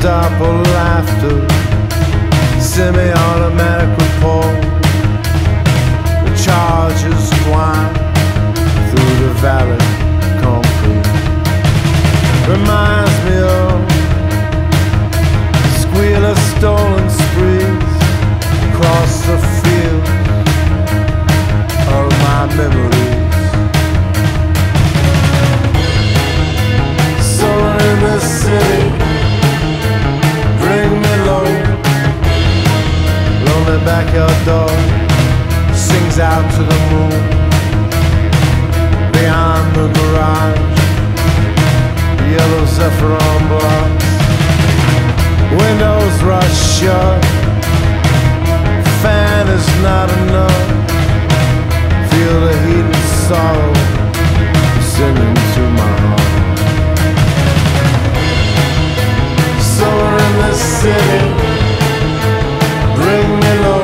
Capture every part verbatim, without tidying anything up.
stop all laughter. Semi-automatic report, the charges twine through the valley concrete. Reminds me of squeal of stolen sprees across the field of my memories. Backyard dog sings out to the moon. Beyond the garage, the yellow Zephyron blocks. Windows rush shut, fan is not enough. Feel the heat and sorrow singing to my heart. Somewhere in this city, bring me low.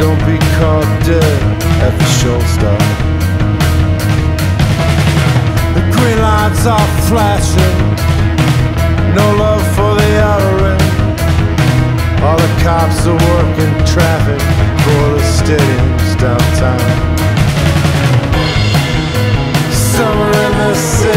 Don't be caught dead at the show stop. The green lights are flashing, no love for the outer rim. All the cops are working traffic for the stadiums downtown. Summer in the city.